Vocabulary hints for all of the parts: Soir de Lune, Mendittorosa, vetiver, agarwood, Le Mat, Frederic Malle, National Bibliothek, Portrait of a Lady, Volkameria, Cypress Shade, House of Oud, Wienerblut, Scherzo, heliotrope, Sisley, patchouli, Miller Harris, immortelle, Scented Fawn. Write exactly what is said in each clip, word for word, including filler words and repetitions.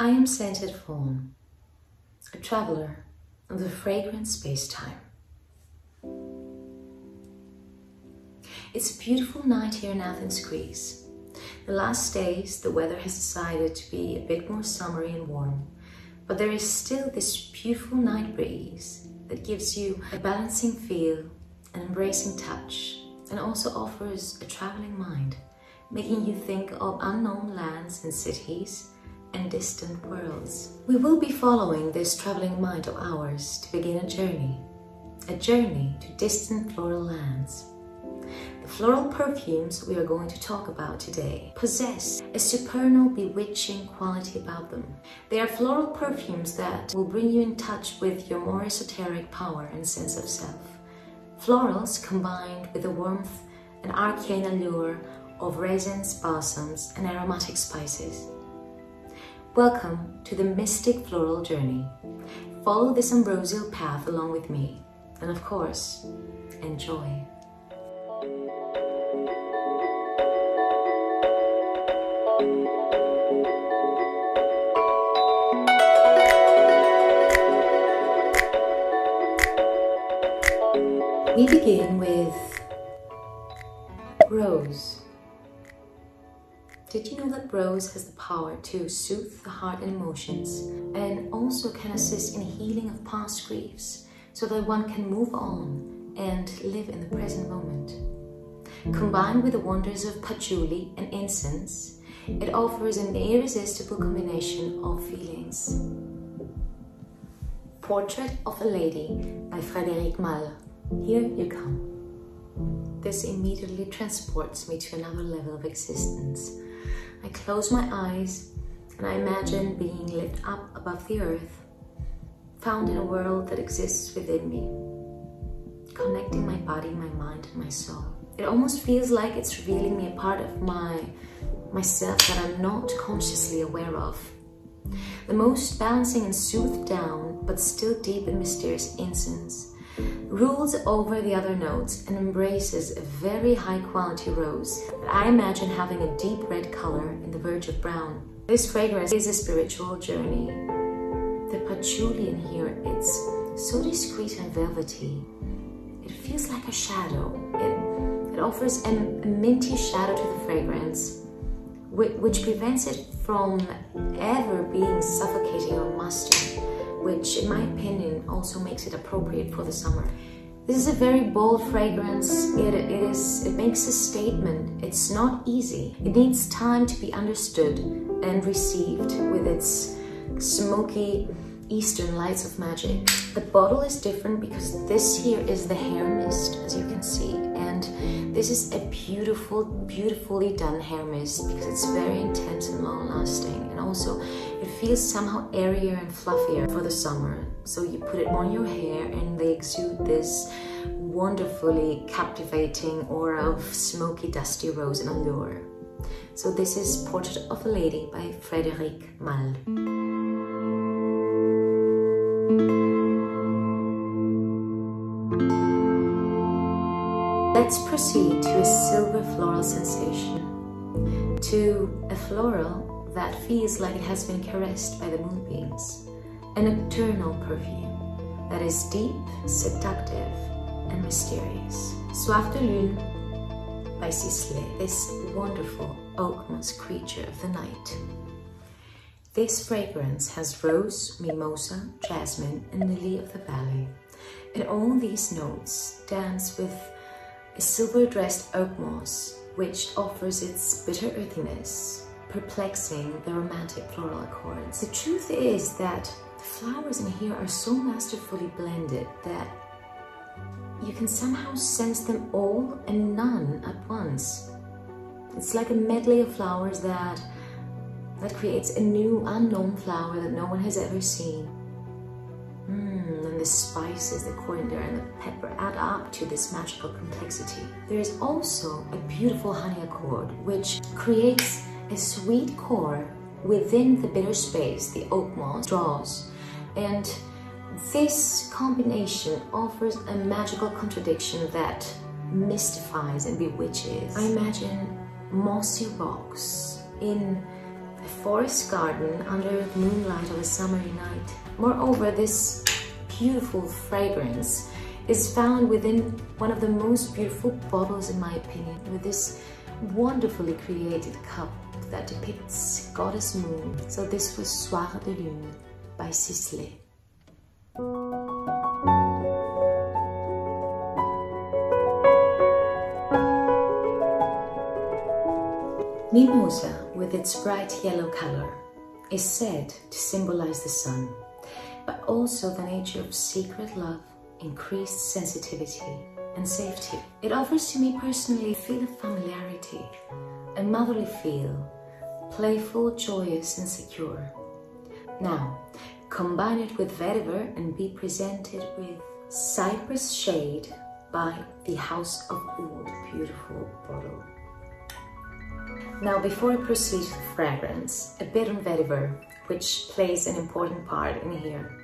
I am Scented Fawn, a traveler of the fragrant space-time. It's a beautiful night here in Athens, Greece. The last days, the weather has decided to be a bit more summery and warm, but there is still this beautiful night breeze that gives you a balancing feel, an embracing touch, and also offers a traveling mind, making you think of unknown lands and cities, and distant worlds. We will be following this traveling mind of ours to begin a journey, a journey to distant floral lands. The floral perfumes we are going to talk about today possess a supernal, bewitching quality about them. They are floral perfumes that will bring you in touch with your more esoteric power and sense of self. Florals combined with the warmth and arcane allure of resins, balsams, and aromatic spices. Welcome to the mystic floral journey. Follow this ambrosial path along with me, and of course, enjoy. We begin with rose. Did you know that rose has the power to soothe the heart and emotions, and also can assist in healing of past griefs so that one can move on and live in the present moment? Combined with the wonders of patchouli and incense, it offers an irresistible combination of feelings. Portrait of a Lady by Frederic Malle. Here you come. This immediately transports me to another level of existence. I close my eyes and I imagine being lifted up above the earth, found in a world that exists within me, connecting my body, my mind, and my soul. It almost feels like it's revealing me a part of my myself that I'm not consciously aware of. The most balancing and soothed down, but still deep and mysterious incense rules over the other notes and embraces a very high quality rose that I imagine having a deep red color in the verge of brown. This fragrance is a spiritual journey. The patchouli in here, it's so discreet and velvety. It feels like a shadow. It, it offers a, a minty shadow to the fragrance, which, which prevents it from ever being suffocating or musty, which in my opinion also makes it appropriate for the summer. This is a very bold fragrance. It, it, is, it makes a statement. It's not easy. It needs time to be understood and received with its smoky eastern lights of magic. The bottle is different because this here is the hair mist, as you can see, and this is a beautiful, beautifully done hair mist because it's very intense and long-lasting, and also it feels somehow airier and fluffier for the summer. So you put it on your hair and they exude this wonderfully captivating aura of smoky, dusty rose and allure. So this is Portrait of a Lady by Frederic Malle. Let's proceed to a silver floral sensation, to a floral that feels like it has been caressed by the moonbeams, a nocturnal perfume that is deep, seductive, and mysterious. Soir de Lune by Sisley, this wonderful oak musk creature of the night. This fragrance has rose, mimosa, jasmine, and lily of the valley, and all these notes dance with a silver-dressed oak moss, which offers its bitter earthiness, perplexing the romantic floral accords. The truth is that the flowers in here are so masterfully blended that you can somehow sense them all and none at once. It's like a medley of flowers that, that creates a new, unknown flower that no one has ever seen. The spices, the coriander and the pepper add up to this magical complexity. There is also a beautiful honey accord, which creates a sweet core within the bitter space the oak moss draws. And this combination offers a magical contradiction that mystifies and bewitches. I imagine mossy rocks in a forest garden under the moonlight of a summery night. Moreover, this beautiful fragrance is found within one of the most beautiful bottles, in my opinion, with this wonderfully created cup that depicts Goddess Moon. So this was Soir de Lune by Sisley. Mimosa, with its bright yellow color, is said to symbolize the sun, but also the nature of secret love, increased sensitivity and safety. It offers to me personally a feel of familiarity, a motherly feel, playful, joyous and secure. Now, combine it with vetiver and be presented with Cypress Shade by the House of Oud. Beautiful bottle. Now, before I proceed to fragrance, a bit on vetiver, which plays an important part in here.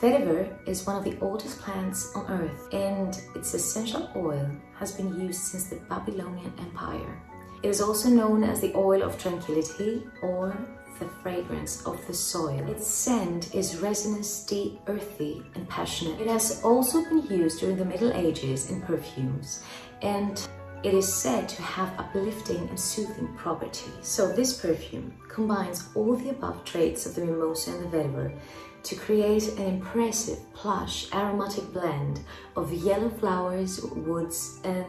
Vetiver is one of the oldest plants on earth, and its essential oil has been used since the Babylonian Empire. It is also known as the oil of tranquility or the fragrance of the soil. Its scent is resinous, deep, earthy and passionate. It has also been used during the Middle Ages in perfumes, and it is said to have uplifting and soothing properties. So this perfume combines all the above traits of the mimosa and the vetiver to create an impressive, plush, aromatic blend of yellow flowers, woods and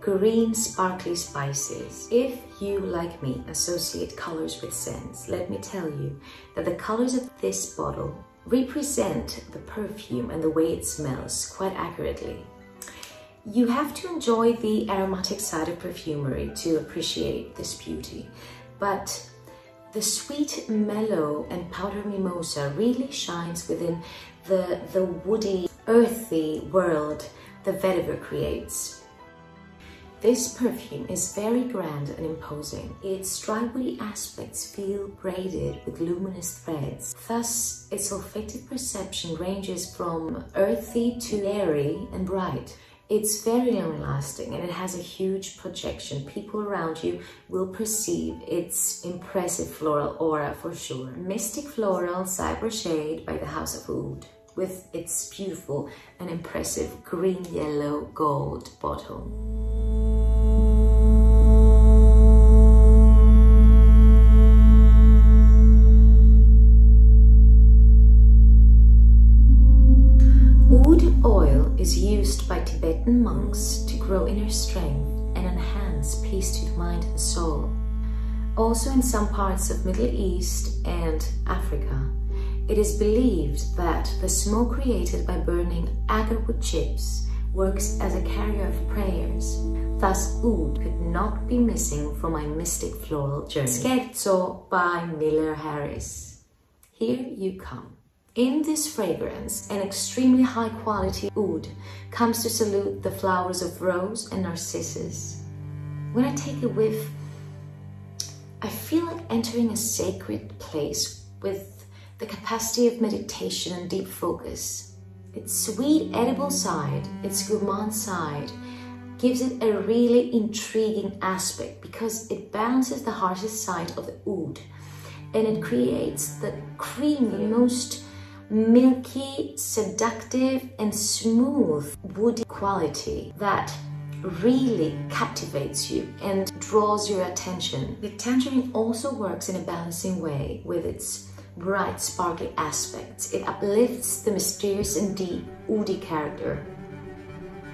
green, sparkly spices. If you, like me, associate colors with scents, let me tell you that the colors of this bottle represent the perfume and the way it smells quite accurately. You have to enjoy the aromatic side of perfumery to appreciate this beauty, but the sweet, mellow and powder mimosa really shines within the, the woody, earthy world the vetiver creates. This perfume is very grand and imposing. Its dry, woody aspects feel braided with luminous threads. Thus, its olfactory perception ranges from earthy to airy and bright. It's very long-lasting and it has a huge projection. People around you will perceive its impressive floral aura for sure. Mystic Floral Cypress Shade by the House of Oud, with its beautiful and impressive green, yellow, gold bottle. Is used by Tibetan monks to grow inner strength and enhance peace to the mind and soul. Also in some parts of Middle East and Africa, it is believed that the smoke created by burning agarwood chips works as a carrier of prayers. Thus, oud could not be missing from my mystic floral journey. Scherzo by Miller Harris. Here you come. In this fragrance, an extremely high-quality oud comes to salute the flowers of rose and narcissus. When I take a whiff, I feel like entering a sacred place with the capacity of meditation and deep focus. Its sweet, edible side, its gourmand side, gives it a really intriguing aspect because it balances the harshest side of the oud, and it creates the creamy, most milky, seductive and smooth woody quality that really captivates you and draws your attention. The tangerine also works in a balancing way with its bright, sparkly aspects. It uplifts the mysterious and deep, woody character.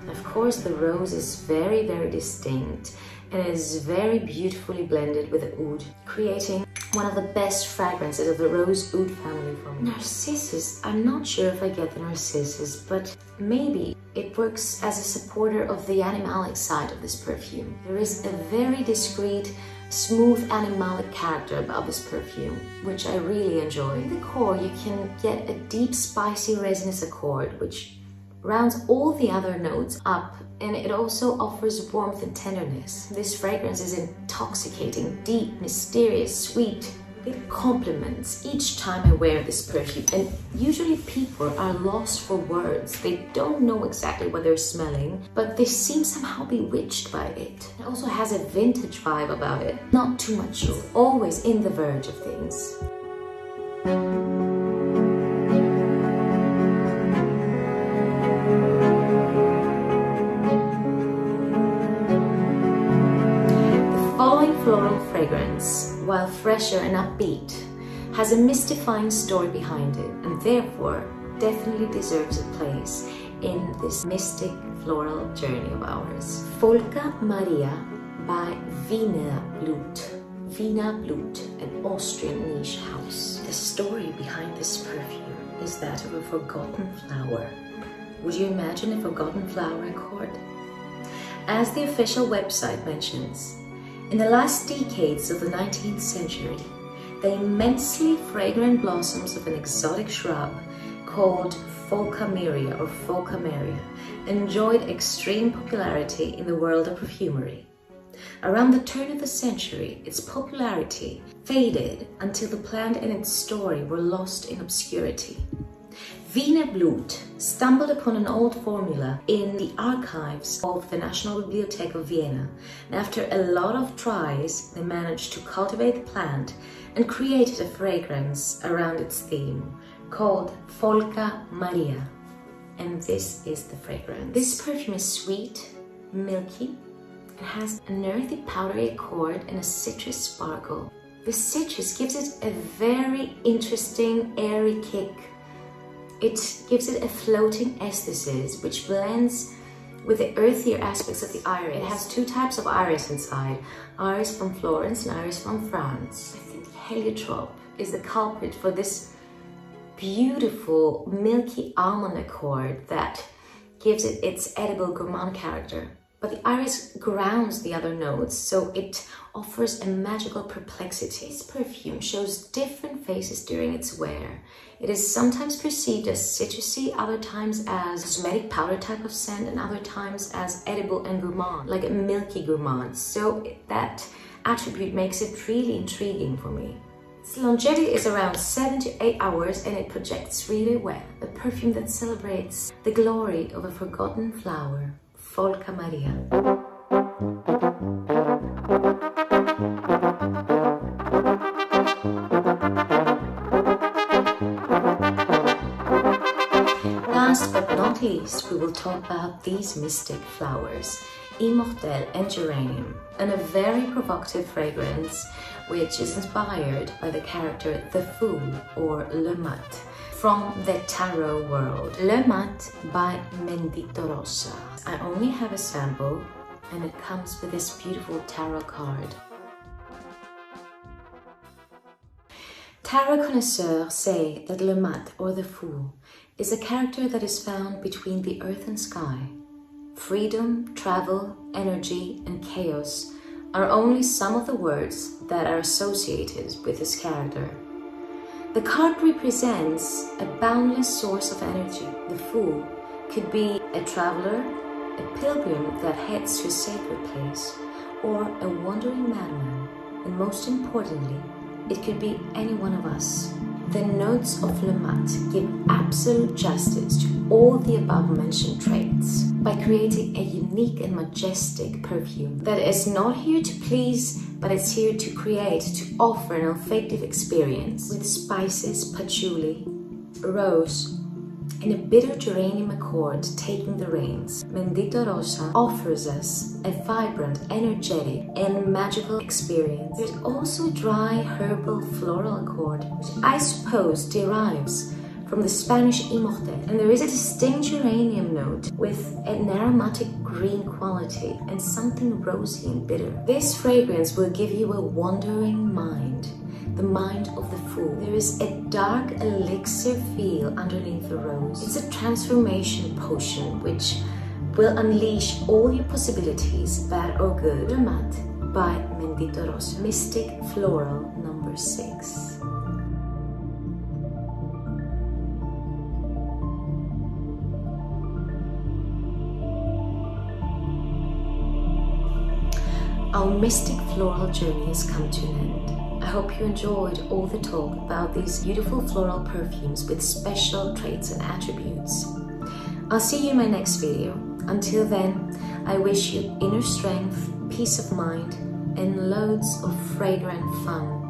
Of course, the rose is very, very distinct and is very beautifully blended with the oud, creating one of the best fragrances of the rose oud family for me. Narcissus, I'm not sure if I get the narcissus, but maybe it works as a supporter of the animalic side of this perfume. There is a very discreet, smooth animalic character about this perfume, which I really enjoy. In the core, you can get a deep, spicy, resinous accord, which rounds all the other notes up, and it also offers warmth and tenderness. This fragrance is intoxicating, deep, mysterious, sweet. It compliments each time I wear this perfume, and usually people are lost for words. They don't know exactly what they're smelling, but they seem somehow bewitched by it. It also has a vintage vibe about it. Not too mature, always in the verge of things. While fresher and upbeat, has a mystifying story behind it, and therefore definitely deserves a place in this mystic floral journey of ours. Volkameria by Wienerblut. Wienerblut, an Austrian niche house. The story behind this perfume is that of a forgotten flower. Would you imagine a forgotten flower accord? As the official website mentions, in the last decades of the nineteenth century, the immensely fragrant blossoms of an exotic shrub called Volkameria or Volkameria enjoyed extreme popularity in the world of perfumery. Around the turn of the century, its popularity faded until the plant and its story were lost in obscurity. Wienerblut stumbled upon an old formula in the archives of the National Bibliothek of Vienna, and after a lot of tries, they managed to cultivate the plant and created a fragrance around its theme called Volkameria. And this is the fragrance. This perfume is sweet, milky, it has an earthy powdery accord and a citrus sparkle. The citrus gives it a very interesting, airy kick. It gives it a floating aesthesis, which blends with the earthier aspects of the iris. It has two types of iris inside, iris from Florence and iris from France. I think heliotrope is the culprit for this beautiful milky almond accord that gives it its edible gourmand character. But the iris grounds the other notes, so it offers a magical perplexity. This perfume shows different faces during its wear. It is sometimes perceived as citrusy, other times as cosmetic powder type of scent, and other times as edible and gourmand, like a milky gourmand. So that attribute makes it really intriguing for me. Its longevity is around seven to eight hours, and it projects really well. A perfume that celebrates the glory of a forgotten flower. Volkameria. Last but not least, we will talk about these mystic flowers, immortelle and geranium, and a very provocative fragrance which is inspired by the character the Fool or Le Mat from the tarot world. Le Mat by Mendittorosa. I only have a sample, and it comes with this beautiful tarot card. Tarot connoisseurs say that Le Mat or the Fool is a character that is found between the earth and sky. Freedom, travel, energy, and chaos are only some of the words that are associated with this character. The card represents a boundless source of energy. The Fool could be a traveler, a pilgrim that heads to a sacred place, or a wandering madman, and most importantly, it could be any one of us. The notes of Le Mat give absolute justice to all the above-mentioned traits by creating a unique and majestic perfume that is not here to please, but it's here to create, to offer an olfactive experience with spices, patchouli, rose, and a bitter geranium accord taking the reins. Mendittorosa offers us a vibrant, energetic, and magical experience. There's also a dry herbal floral accord, which I suppose derives from the Spanish immortelle, and there is a distinct geranium note with an aromatic green quality and something rosy and bitter. This fragrance will give you a wandering mind, the mind of the Fool. There is a dark elixir feel underneath the rose. It's a transformation potion which will unleash all your possibilities, bad or good. Le Mat by Mendittorosa, mystic floral number six. Our mystic floral journey has come to an end. I hope you enjoyed all the talk about these beautiful floral perfumes with special traits and attributes. I'll see you in my next video. Until then, I wish you inner strength, peace of mind, and loads of fragrant fun.